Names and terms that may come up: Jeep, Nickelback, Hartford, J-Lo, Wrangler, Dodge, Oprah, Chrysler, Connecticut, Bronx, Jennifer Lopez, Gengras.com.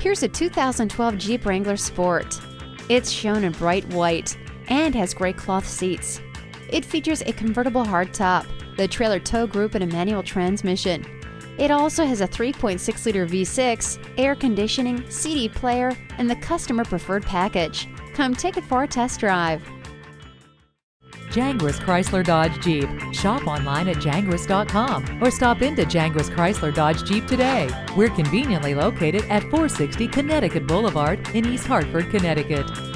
Here's a 2012 Jeep Wrangler Sport. It's shown in bright white and has gray cloth seats. It features a convertible hardtop, the trailer tow group, and a manual transmission. It also has a 3.6-liter V6, air conditioning, CD player, and the customer preferred package. Come take it for a test drive. Gengras Chrysler Dodge Jeep. Shop online at Gengras.com or stop into Gengras Chrysler Dodge Jeep today. We're conveniently located at 460 Connecticut Boulevard in East Hartford, Connecticut.